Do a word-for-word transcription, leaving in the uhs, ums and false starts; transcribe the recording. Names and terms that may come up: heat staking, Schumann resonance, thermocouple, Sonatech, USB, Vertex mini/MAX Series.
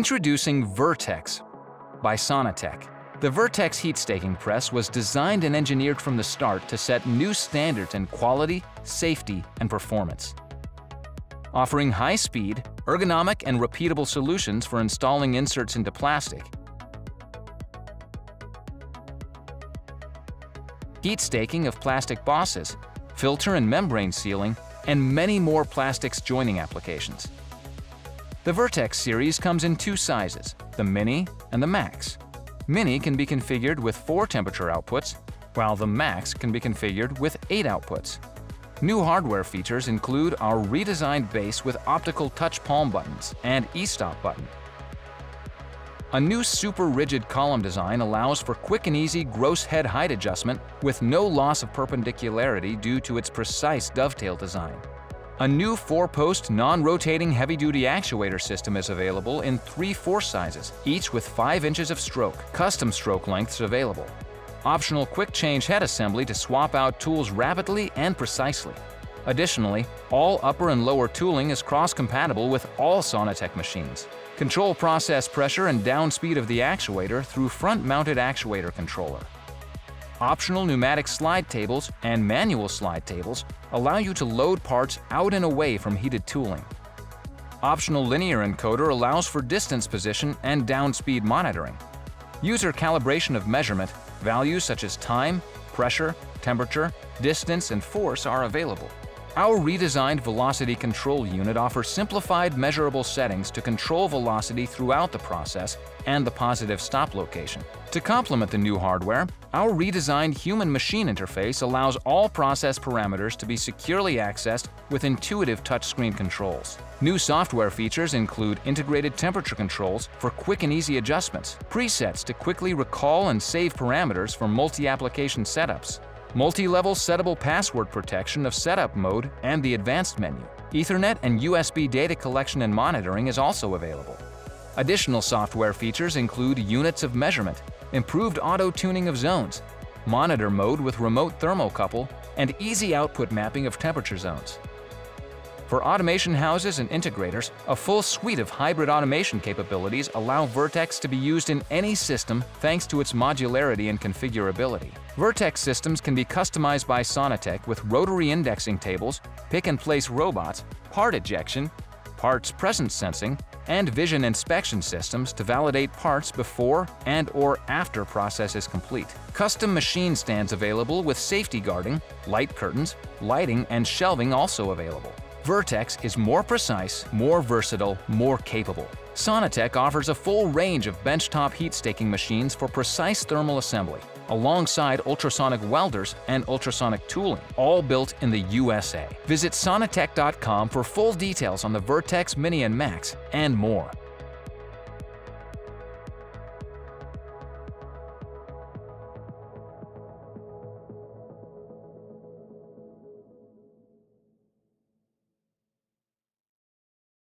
Introducing Vertex by Sonatech. The Vertex heat staking press was designed and engineered from the start to set new standards in quality, safety, and performance. Offering high-speed, ergonomic, and repeatable solutions for installing inserts into plastic, heat staking of plastic bosses, filter and membrane sealing, and many more plastics joining applications. The Vertex series comes in two sizes, the Mini and the Max. Mini can be configured with four temperature outputs, while the Max can be configured with eight outputs. New hardware features include our redesigned base with optical touch palm buttons and e-stop button. A new super rigid column design allows for quick and easy gross head height adjustment with no loss of perpendicularity due to its precise dovetail design. A new four-post non-rotating heavy-duty actuator system is available in three force sizes, each with five inches of stroke, custom stroke lengths available. Optional quick change head assembly to swap out tools rapidly and precisely. Additionally, all upper and lower tooling is cross-compatible with all Sonatech machines. Control process pressure and down speed of the actuator through front-mounted actuator controller. Optional pneumatic slide tables and manual slide tables allow you to load parts out and away from heated tooling. Optional linear encoder allows for distance position and down speed monitoring. User calibration of measurement, values such as time, pressure, temperature, distance, and force are available. Our redesigned velocity control unit offers simplified measurable settings to control velocity throughout the process and the positive stop location. To complement the new hardware, our redesigned human-machine interface allows all process parameters to be securely accessed with intuitive touchscreen controls. New software features include integrated temperature controls for quick and easy adjustments, presets to quickly recall and save parameters for multi-application setups, multi-level settable password protection of setup mode and the advanced menu. Ethernet and U S B data collection and monitoring is also available. Additional software features include units of measurement, improved auto-tuning of zones, monitor mode with remote thermocouple, and easy output mapping of temperature zones. For automation houses and integrators, a full suite of hybrid automation capabilities allow Vertex to be used in any system thanks to its modularity and configurability. Vertex systems can be customized by Sonatech with rotary indexing tables, pick-and-place robots, part ejection, parts presence sensing, and vision inspection systems to validate parts before and or after process is complete. Custom machine stands available with safety guarding, light curtains, lighting, and shelving also available. Vertex is more precise, more versatile, more capable. Sonatech offers a full range of benchtop heat staking machines for precise thermal assembly, alongside ultrasonic welders and ultrasonic tooling, all built in the U S A. Visit Sonatech dot com for full details on the Vertex Mini and Max and more.